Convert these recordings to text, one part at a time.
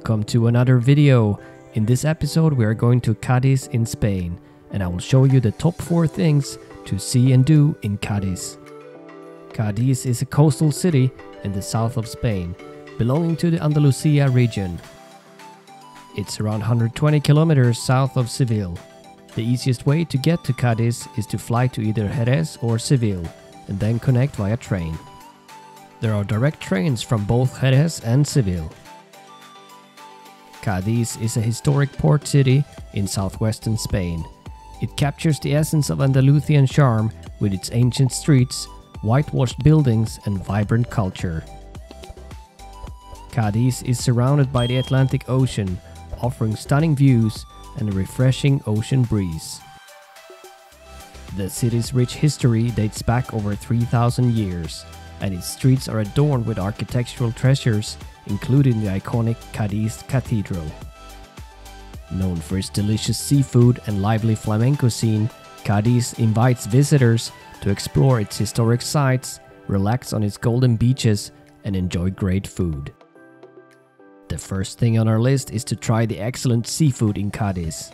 Welcome to another video. In this episode we are going to Cadiz in Spain, and I will show you the top 4 things to see and do in Cadiz. Cadiz is a coastal city in the south of Spain, belonging to the Andalusia region. It's around 120 kilometers south of Seville. The easiest way to get to Cadiz is to fly to either Jerez or Seville, and then connect via train. There are direct trains from both Jerez and Seville. Cadiz is a historic port city in southwestern Spain. It captures the essence of Andalusian charm with its ancient streets, whitewashed buildings and vibrant culture. Cadiz is surrounded by the Atlantic Ocean, offering stunning views and a refreshing ocean breeze. The city's rich history dates back over 3,000 years, and its streets are adorned with architectural treasures, including the iconic Cadiz Cathedral. Known for its delicious seafood and lively flamenco scene, Cadiz invites visitors to explore its historic sites, relax on its golden beaches, and enjoy great food. The first thing on our list is to try the excellent seafood in Cadiz.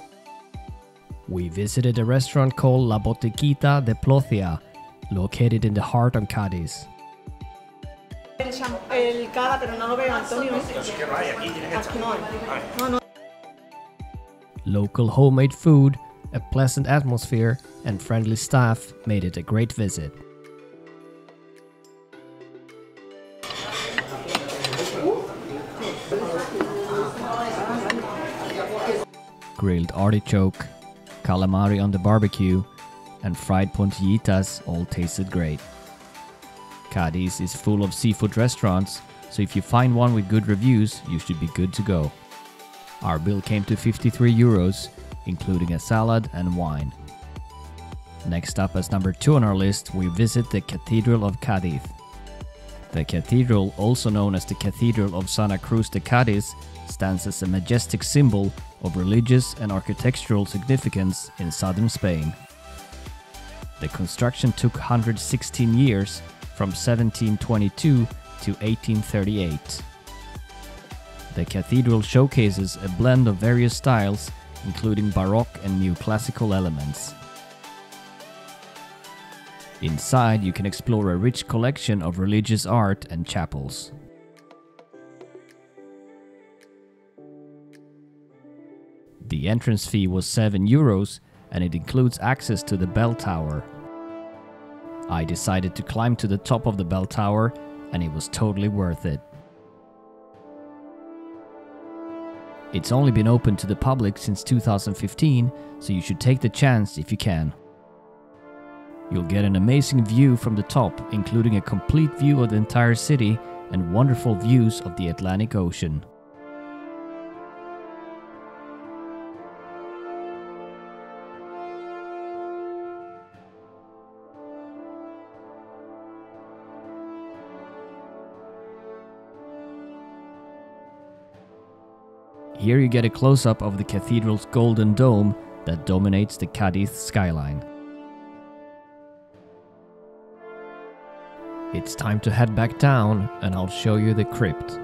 We visited a restaurant called La Botiquita de Plotia, located in the heart of Cadiz. Local homemade food, a pleasant atmosphere, and friendly staff made it a great visit. Grilled artichoke, calamari on the barbecue, and fried puntillitas all tasted great. Cadiz is full of seafood restaurants, so if you find one with good reviews, you should be good to go. Our bill came to 53 euros, including a salad and wine. Next up, as number 2 on our list, we visit the Cathedral of Cadiz. The cathedral, also known as the Cathedral of Santa Cruz de Cadiz, stands as a majestic symbol of religious and architectural significance in southern Spain. The construction took 116 years, from 1722 to 1838. The cathedral showcases a blend of various styles, including Baroque and neoclassical elements. Inside, you can explore a rich collection of religious art and chapels. The entrance fee was 7 euros, and it includes access to the bell tower. I decided to climb to the top of the bell tower, and it was totally worth it. It's only been open to the public since 2015, so you should take the chance if you can. You'll get an amazing view from the top, including a complete view of the entire city and wonderful views of the Atlantic Ocean. Here you get a close-up of the cathedral's golden dome that dominates the Cadiz skyline. It's time to head back down, and I'll show you the crypt.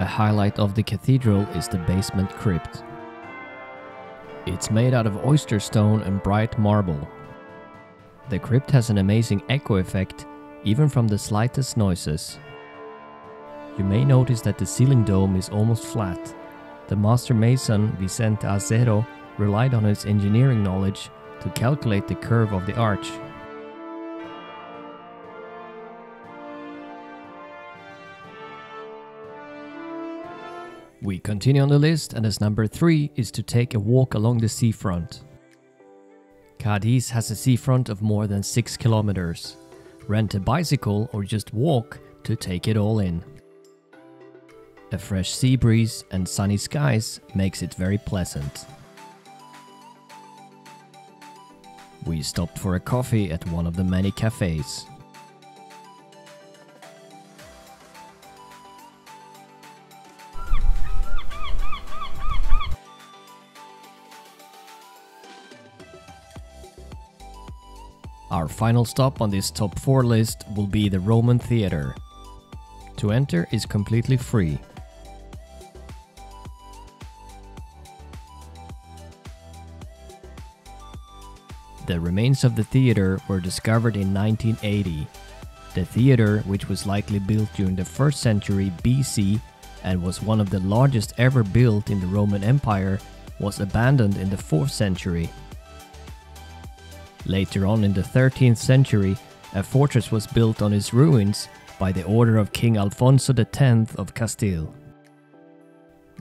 A highlight of the cathedral is the basement crypt. It's made out of oyster stone and bright marble. The crypt has an amazing echo effect, even from the slightest noises. You may notice that the ceiling dome is almost flat. The master mason, Vicente Acero, relied on his engineering knowledge to calculate the curve of the arch. We continue on the list, and as number 3 is to take a walk along the seafront. Cadiz has a seafront of more than 6 kilometers. Rent a bicycle or just walk to take it all in. A fresh sea breeze and sunny skies makes it very pleasant. We stopped for a coffee at one of the many cafes. Our final stop on this top 4 list will be the Roman Theatre. To enter is completely free. The remains of the theatre were discovered in 1980. The theatre, which was likely built during the 1st century BC and was one of the largest ever built in the Roman Empire, was abandoned in the 4th century. Later on in the 13th century, a fortress was built on its ruins by the order of King Alfonso X of Castile.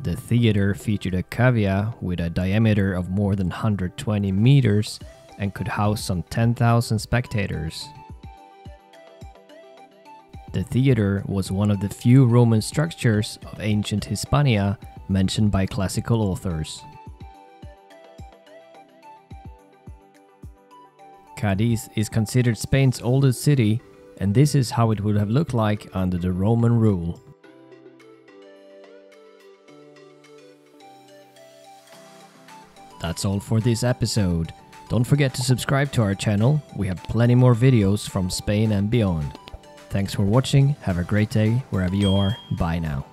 The theatre featured a cavea with a diameter of more than 120 meters and could house some 10,000 spectators. The theatre was one of the few Roman structures of ancient Hispania mentioned by classical authors. Cadiz is considered Spain's oldest city, and this is how it would have looked like under the Roman rule. That's all for this episode. Don't forget to subscribe to our channel. We have plenty more videos from Spain and beyond. Thanks for watching, have a great day wherever you are, bye now.